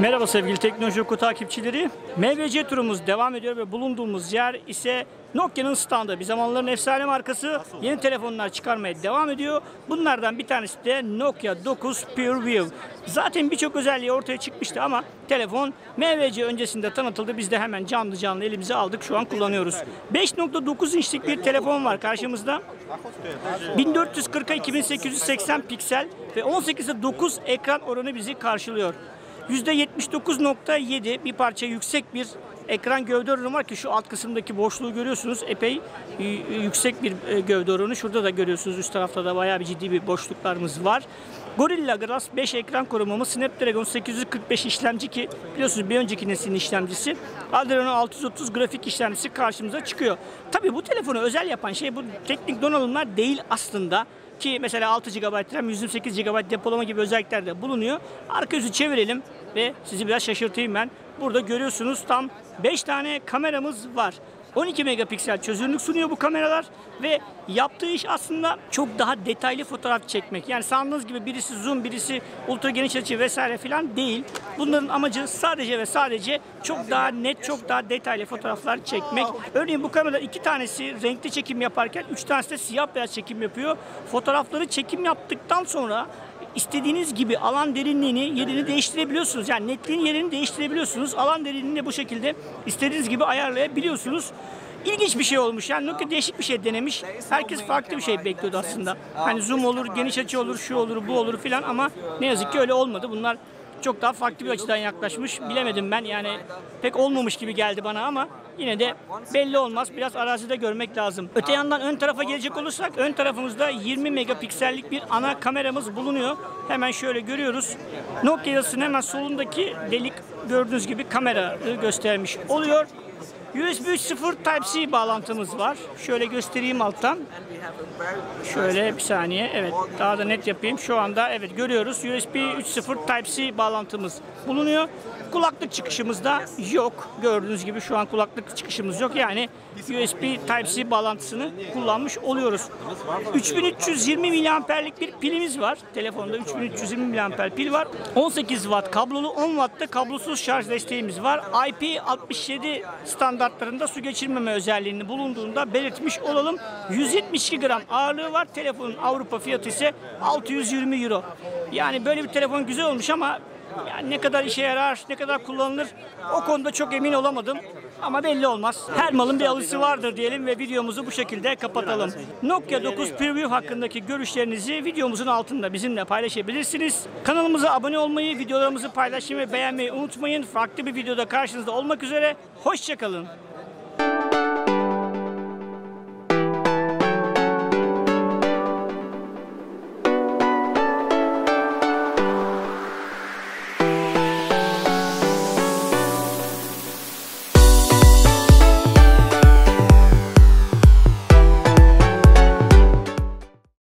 Merhaba sevgili Teknoloji Oku takipçileri. MWC turumuz devam ediyor ve bulunduğumuz yer ise Nokia'nın standı. Bir zamanların efsane markası yeni telefonlar çıkarmaya devam ediyor. Bunlardan bir tanesi de Nokia 9 PureView. Zaten birçok özelliği ortaya çıkmıştı ama telefon MWC öncesinde tanıtıldı. Biz de hemen canlı elimize aldık. Şu an kullanıyoruz. 5.9 inçlik bir telefon var karşımızda. 1440'a 2880 piksel ve 18'e 9 ekran oranı bizi karşılıyor. %79.7 bir parça yüksek bir ekran gövde oranı var ki şu alt kısımdaki boşluğu görüyorsunuz. Epey yüksek bir gövde oranı. Şurada da görüyorsunuz, üst tarafta da bayağı bir ciddi bir boşluklarımız var. Gorilla Glass 5 ekran korumamız, Snapdragon 845 işlemci ki biliyorsunuz bir önceki neslin işlemcisi. Adreno 630 grafik işlemcisi karşımıza çıkıyor. Tabii bu telefonu özel yapan şey bu teknik donanımlar değil aslında. Ki mesela 6 GB RAM, 128 GB depolama gibi özellikler de bulunuyor. Arka yüzü çevirelim ve sizi biraz şaşırtayım ben. Burada görüyorsunuz tam 5 tane kameramız var. 12 megapiksel çözünürlük sunuyor bu kameralar ve yaptığı iş aslında çok daha detaylı fotoğraf çekmek. Yani sandığınız gibi birisi zoom, birisi ultra geniş açı vesaire filan değil. Bunların amacı sadece ve sadece çok daha net, çok daha detaylı fotoğraflar çekmek. Örneğin bu kameralar 2 tanesi renkli çekim yaparken 3 tanesi de siyah beyaz çekim yapıyor. Fotoğrafları çekim yaptıktan sonra İstediğiniz gibi alan derinliğini, yerini değiştirebiliyorsunuz. Yani netliğin yerini değiştirebiliyorsunuz. Alan derinliğini bu şekilde istediğiniz gibi ayarlayabiliyorsunuz. İlginç bir şey olmuş. Yani Nokia değişik bir şey denemiş. Herkes farklı bir şey bekliyordu aslında. Hani zoom olur, geniş açı olur, şu olur, bu olur filan ama ne yazık ki öyle olmadı. Bunlar çok daha farklı bir açıdan yaklaşmış. Bilemedim ben, yani pek olmamış gibi geldi bana ama yine de belli olmaz. Biraz arazide görmek lazım. Öte yandan ön tarafa gelecek olursak ön tarafımızda 20 megapiksellik bir ana kameramız bulunuyor. Hemen şöyle görüyoruz. Nokia yazısının hemen solundaki delik gördüğünüz gibi kamerayı göstermiş oluyor. USB 3.0 Type-C bağlantımız var. Şöyle göstereyim alttan. Şöyle bir saniye. Evet, daha da net yapayım. Şu anda evet görüyoruz. USB 3.0 Type-C bağlantımız bulunuyor. Kulaklık çıkışımız da yok. Gördüğünüz gibi şu an kulaklık çıkışımız yok. Yani USB Type-C bağlantısını kullanmış oluyoruz. 3320 miliamperlik bir pilimiz var. Telefonda 3320 miliamper pil var. 18 watt kablolu, 10 watt da kablosuz şarj desteğimiz var. IP67 standartlarında su geçirmeme özelliğini bulunduğunda belirtmiş olalım. 172 gram ağırlığı var. Telefonun Avrupa fiyatı ise 620 euro. Yani böyle bir telefon güzel olmuş ama yani ne kadar işe yarar, ne kadar kullanılır o konuda çok emin olamadım. Ama belli olmaz. Her malın bir alıcısı vardır diyelim ve videomuzu bu şekilde kapatalım. Nokia 9 PureView hakkındaki görüşlerinizi videomuzun altında bizimle paylaşabilirsiniz. Kanalımıza abone olmayı, videolarımızı paylaşmayı ve beğenmeyi unutmayın. Farklı bir videoda karşınızda olmak üzere. Hoşça kalın.